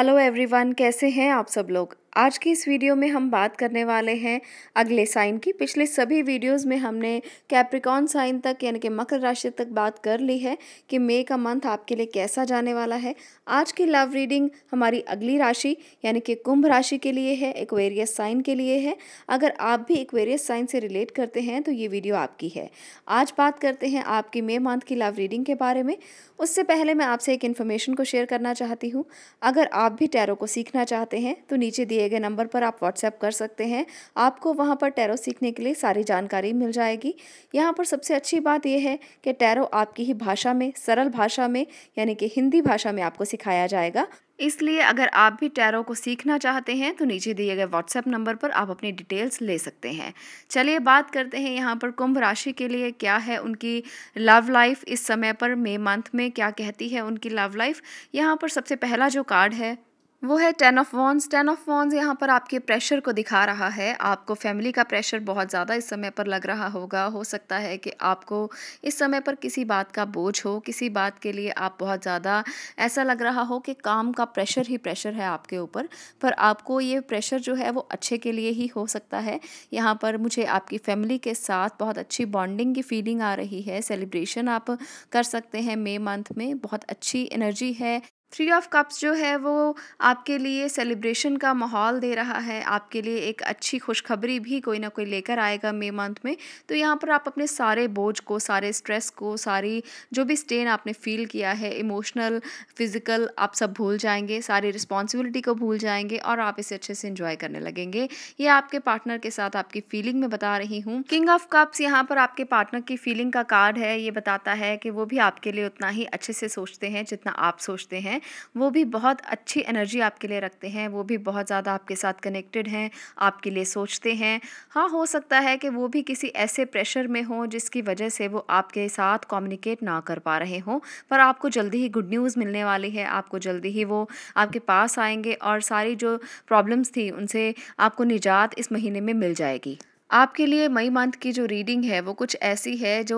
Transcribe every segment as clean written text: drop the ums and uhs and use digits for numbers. Hello everyone, कैसे हैं आप सब लोग। आज की इस वीडियो में हम बात करने वाले हैं अगले साइन की। पिछले सभी वीडियोस में हमने कैप्रिकॉर्न साइन तक यानी कि मकर राशि तक बात कर ली है कि मई का मंथ आपके लिए कैसा जाने वाला है। आज की लव रीडिंग हमारी अगली राशि यानी कि कुंभ राशि के लिए है, एक्वेरियस साइन के लिए है। अगर आप भी एक्वेरियस साइन से रिलेट करते हैं तो ये वीडियो आपकी है। आज बात करते हैं आपकी मई मंथ की लव रीडिंग के बारे में। उससे पहले मैं आपसे एक इन्फॉर्मेशन को शेयर करना चाहती हूँ। अगर आप भी टैरो को सीखना चाहते हैं तो नीचे दिए गए नंबर पर आप व्हाट्सएप कर सकते हैं। आपको वहां पर टैरो सीखने के लिए सारी जानकारी मिल जाएगी। यहां पर सबसे अच्छी बात यह है कि टैरो आपकी ही भाषा में, सरल भाषा में यानी कि हिंदी भाषा में आपको सिखाया जाएगा। इसलिए अगर आप भी टैरो को सीखना चाहते हैं तो नीचे दिए गए व्हाट्सएप नंबर पर आप अपनी डिटेल्स ले सकते हैं। चलिए बात करते हैं यहाँ पर कुंभ राशि के लिए क्या है उनकी लव लाइफ इस समय पर, मई मंथ में क्या कहती है उनकी लव लाइफ। यहाँ पर सबसे पहला जो कार्ड है वो है ten of wands. Ten of wands यहाँ पर आपके प्रेशर को दिखा रहा है। आपको फैमिली का प्रेशर बहुत ज़्यादा इस समय पर लग रहा होगा। हो सकता है कि आपको इस समय पर किसी बात का बोझ हो, किसी बात के लिए आप बहुत ज़्यादा ऐसा लग रहा हो कि काम का प्रेशर ही प्रेशर है आपके ऊपर। पर आपको ये प्रेशर जो है वो अच्छे के लिए ही हो सकता है। यहाँ पर मुझे आपकी फैमिली के साथ बहुत अच्छी बॉन्डिंग की फीलिंग आ रही है। सेलिब्रेशन आप कर सकते हैं मई मंथ में, बहुत अच्छी एनर्जी है। थ्री ऑफ कप्स जो है वो आपके लिए सेलिब्रेशन का माहौल दे रहा है। आपके लिए एक अच्छी खुशखबरी भी कोई ना कोई लेकर आएगा मई मंथ में। तो यहाँ पर आप अपने सारे बोझ को, सारे स्ट्रेस को, सारी जो भी स्ट्रेन आपने फील किया है, इमोशनल, फिजिकल, आप सब भूल जाएंगे। सारी रिस्पॉन्सिबिलिटी को भूल जाएंगे और आप इसे अच्छे से इंजॉय करने लगेंगे। ये आपके पार्टनर के साथ आपकी फीलिंग में बता रही हूँ। किंग ऑफ कप्स यहाँ पर आपके पार्टनर की फीलिंग का कार्ड है। ये बताता है कि वो भी आपके लिए उतना ही अच्छे से सोचते हैं जितना आप सोचते हैं। वो भी बहुत अच्छी एनर्जी आपके लिए रखते हैं। वो भी बहुत ज़्यादा आपके साथ कनेक्टेड हैं, आपके लिए सोचते हैं। हाँ, हो सकता है कि वो भी किसी ऐसे प्रेशर में हो जिसकी वजह से वो आपके साथ कम्युनिकेट ना कर पा रहे हों, पर आपको जल्दी ही गुड न्यूज़ मिलने वाली है। आपको जल्दी ही वो आपके पास आएंगे और सारी जो प्रॉब्लम्स थी उनसे आपको निजात इस महीने में मिल जाएगी। आपके लिए मई मंथ की जो रीडिंग है वो कुछ ऐसी है जो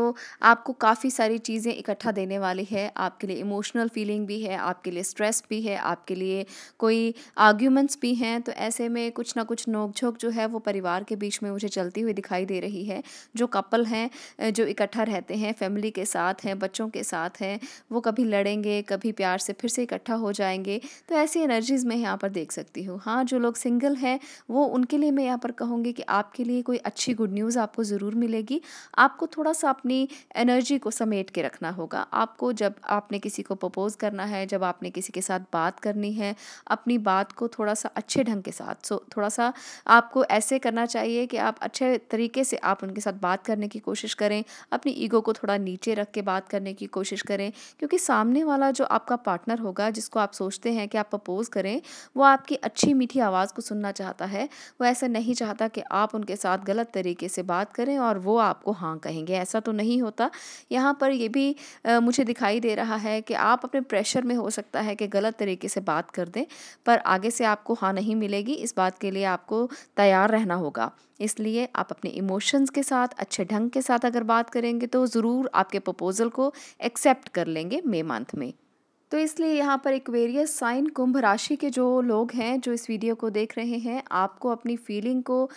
आपको काफ़ी सारी चीज़ें इकट्ठा देने वाली है। आपके लिए इमोशनल फीलिंग भी है, आपके लिए स्ट्रेस भी है, आपके लिए कोई आर्ग्यूमेंट्स भी हैं। तो ऐसे में कुछ ना कुछ नोकझोंक जो है वो परिवार के बीच में मुझे चलती हुई दिखाई दे रही है। जो कपल हैं, जो इकट्ठा रहते हैं, फैमिली के साथ हैं, बच्चों के साथ हैं, वो कभी लड़ेंगे, कभी प्यार से फिर से इकट्ठा हो जाएंगे। तो ऐसी एनर्जीज़ मैं यहाँ पर देख सकती हूँ। हाँ, जो लोग सिंगल हैं वो उनके लिए मैं यहाँ पर कहूँगी कि आपके लिए अच्छी गुड न्यूज़ आपको ज़रूर मिलेगी। आपको थोड़ा सा अपनी एनर्जी को समेट के रखना होगा। आपको जब आपने किसी को प्रपोज करना है, जब आपने किसी के साथ बात करनी है, अपनी बात को थोड़ा सा अच्छे ढंग के साथ थोड़ा सा आपको ऐसे करना चाहिए कि आप अच्छे तरीके से आप उनके साथ बात करने की कोशिश करें। अपनी ईगो को थोड़ा नीचे रख के बात करने की कोशिश करें, क्योंकि सामने वाला जो आपका पार्टनर होगा, जिसको आप सोचते हैं कि आप प्रपोज करें, वो आपकी अच्छी मीठी आवाज़ को सुनना चाहता है। वो ऐसा नहीं चाहता कि आप उनके साथ गलत तरीके से बात करें और वो आपको हाँ कहेंगे, ऐसा तो नहीं होता। यहाँ पर ये भी मुझे दिखाई दे रहा है कि आप अपने प्रेशर में हो सकता है कि गलत तरीके से बात कर दें, पर आगे से आपको हाँ नहीं मिलेगी। इस बात के लिए आपको तैयार रहना होगा। इसलिए आप अपने इमोशंस के साथ, अच्छे ढंग के साथ अगर बात करेंगे तो ज़रूर आपके प्रपोज़ल को एक्सेप्ट कर लेंगे मई मंथ में। तो इसलिए यहाँ पर एक्वेरियस साइन कुंभ राशि के जो लोग हैं, जो इस वीडियो को देख रहे हैं, आपको अपनी फीलिंग को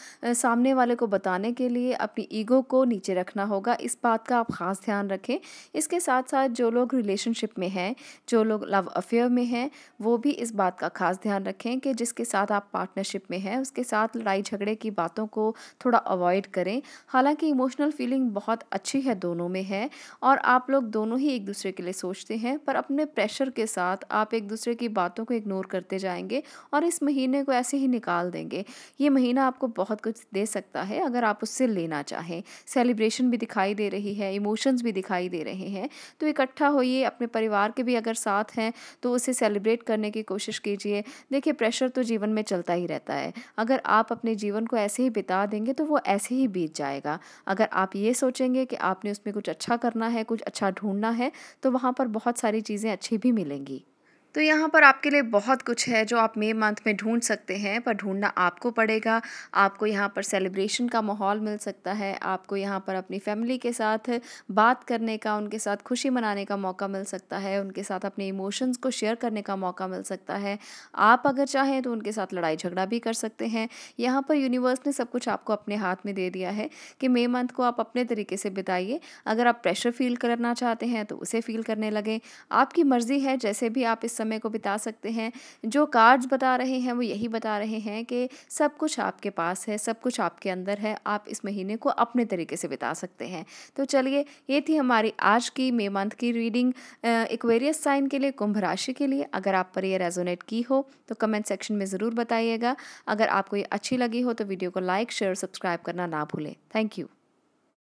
सामने वाले को बताने के लिए अपनी ईगो को नीचे रखना होगा। इस बात का आप ख़ास ध्यान रखें। इसके साथ साथ जो लोग रिलेशनशिप में हैं, जो लोग लव अफेयर में हैं, वो भी इस बात का ख़ास ध्यान रखें कि जिसके साथ आप पार्टनरशिप में हैं उसके साथ लड़ाई झगड़े की बातों को थोड़ा अवॉइड करें। हालाँकि इमोशनल फीलिंग बहुत अच्छी है दोनों में है और आप लोग दोनों ही एक दूसरे के लिए सोचते हैं, पर अपने प्रेशर के साथ आप एक दूसरे की बातों को इग्नोर करते जाएंगे और इस महीने को ऐसे ही निकाल देंगे। ये महीना आपको बहुत कुछ दे सकता है अगर आप उससे लेना चाहें। सेलिब्रेशन भी दिखाई दे रही है, इमोशंस भी दिखाई दे रहे हैं। तो इकट्ठा होइए, अपने परिवार के भी अगर साथ हैं तो उसे सेलिब्रेट करने की कोशिश कीजिए। देखिए, प्रेशर तो जीवन में चलता ही रहता है। अगर आप अपने जीवन को ऐसे ही बिता देंगे तो वो ऐसे ही बीत जाएगा। अगर आप ये सोचेंगे कि आपने उसमें कुछ अच्छा करना है, कुछ अच्छा ढूंढना है, तो वहाँ पर बहुत सारी चीज़ें अच्छी भी मिलेंगी। तो यहाँ पर आपके लिए बहुत कुछ है जो आप मई मंथ में ढूंढ सकते हैं, पर ढूंढना आपको पड़ेगा। आपको यहाँ पर सेलिब्रेशन का माहौल मिल सकता है, आपको यहाँ पर अपनी फैमिली के साथ बात करने का, उनके साथ खुशी मनाने का मौका मिल सकता है, उनके साथ अपने इमोशंस को शेयर करने का मौका मिल सकता है। आप अगर चाहें तो उनके साथ लड़ाई झगड़ा भी कर सकते हैं। यहाँ पर यूनिवर्स ने सब कुछ आपको अपने हाथ में दे दिया है कि मई मंथ को आप अपने तरीके से बिताइए। अगर आप प्रेशर फील करना चाहते हैं तो उसे फील करने लगें, आपकी मर्ज़ी है जैसे भी आप इस समय को बिता सकते हैं। जो कार्ड्स बता रहे हैं वो यही बता रहे हैं कि सब कुछ आपके पास है, सब कुछ आपके अंदर है, आप इस महीने को अपने तरीके से बिता सकते हैं। तो चलिए, ये थी हमारी आज की मई मंथ की रीडिंग एक्वेरियस साइन के लिए, कुंभ राशि के लिए। अगर आप पर ये रेजोनेट की हो तो कमेंट सेक्शन में ज़रूर बताइएगा। अगर आपको ये अच्छी लगी हो तो वीडियो को लाइक, शेयर, सब्सक्राइब करना ना भूलें। Thank you.